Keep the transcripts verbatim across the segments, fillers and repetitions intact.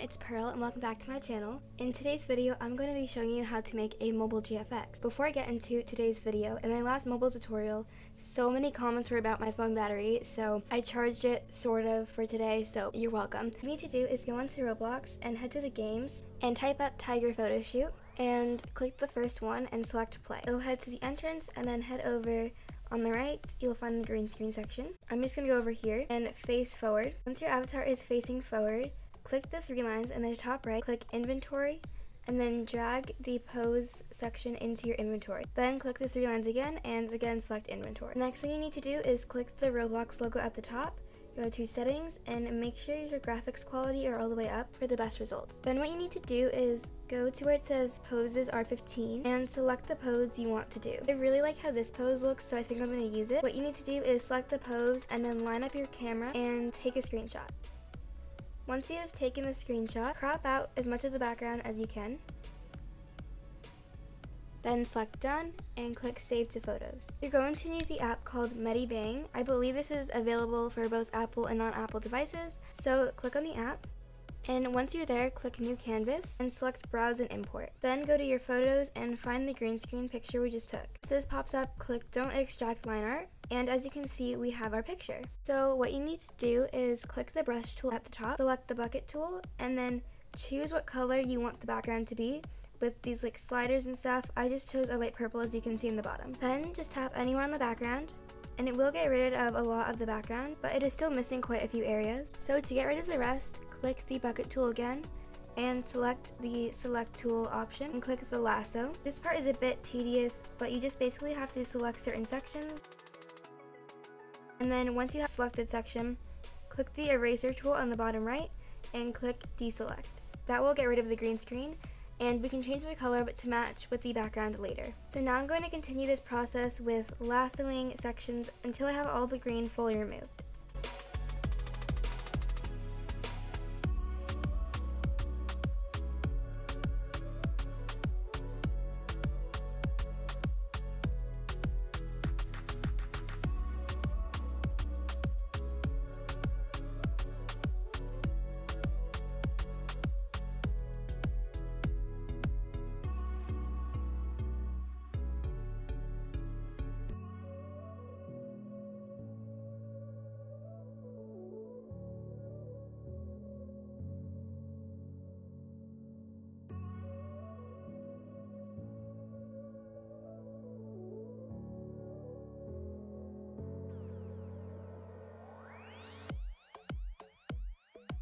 everyone, it's Pearl and welcome back to my channel. In today's video, I'm going to be showing you how to make a mobile G F X. Before I get into today's video, in my last mobile tutorial, so many comments were about my phone battery, so I charged it, sort of, for today, so you're welcome. What you need to do is go onto Roblox and head to the games and type up Tiger Photoshoot and click the first one and select play. So head to the entrance and then head over. On the right, you'll find the green screen section. I'm just gonna go over here and face forward. Once your avatar is facing forward, click the three lines in the top right, click inventory, and then drag the pose section into your inventory. Then click the three lines again, and again select inventory. Next thing you need to do is click the Roblox logo at the top, go to settings, and make sure your graphics quality are all the way up for the best results. Then what you need to do is go to where it says poses are fifteen and select the pose you want to do. I really like how this pose looks, so I think I'm going to use it. What you need to do is select the pose and then line up your camera and take a screenshot. Once you have taken the screenshot, crop out as much of the background as you can. Then select done and click save to photos. You're going to need the app called MediBang. I believe this is available for both Apple and non-Apple devices, so click on the app. And once you're there, click New Canvas and select Browse and Import. Then go to your photos and find the green screen picture we just took. As this pops up, click Don't Extract Line Art. And as you can see, we have our picture. So what you need to do is click the brush tool at the top, select the bucket tool, and then choose what color you want the background to be. With these like sliders and stuff, I just chose a light purple, as you can see in the bottom. Then just tap anywhere on the background, and it will get rid of a lot of the background, but it is still missing quite a few areas. So to get rid of the rest, click the bucket tool again and select the select tool option and click the lasso. This part is a bit tedious, but you just basically have to select certain sections. And then once you have selected section, click the eraser tool on the bottom right and click deselect. That will get rid of the green screen, and we can change the color but to match with the background later. So now I'm going to continue this process with lassoing sections until I have all the green fully removed.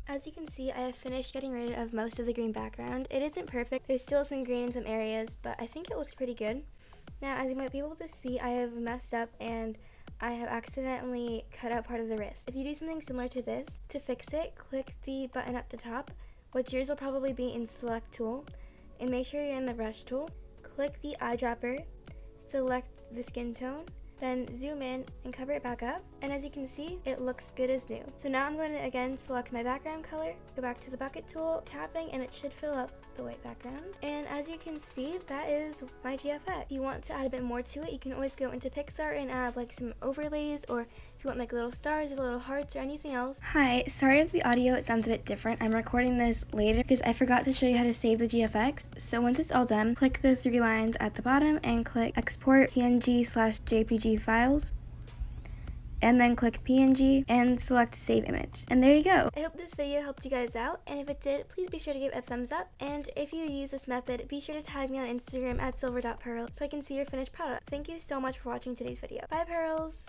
As you can see, I have finished getting rid of most of the green background. It isn't perfect, there's still some green in some areas, but I think it looks pretty good. Now, as you might be able to see, I have messed up and I have accidentally cut out part of the wrist. If you do something similar to this, to fix it, click the button at the top, which yours will probably be in select tool, and make sure you're in the brush tool. Click the eyedropper, select the skin tone, then zoom in and cover it back up, and as you can see, it looks good as new. So now I'm going to again select my background color, go back to the bucket tool, tapping, and it should fill up the white background. And as you can see, that is my G F X. If you want to add a bit more to it, you can always go into Pixar and add like some overlays, or if you want like little stars or little hearts or anything else. Hi, sorry if the audio it sounds a bit different. I'm recording this later because I forgot to show you how to save the G F X. So once it's all done, click the three lines at the bottom and click export P N G slash J P G files, and then click P N G and select save image, and there you go. I hope this video helped you guys out, and if it did, please be sure to give it a thumbs up, and if you use this method, be sure to tag me on Instagram at silver dot pearl so I can see your finished product. Thank you so much for watching today's video. Bye, pearls.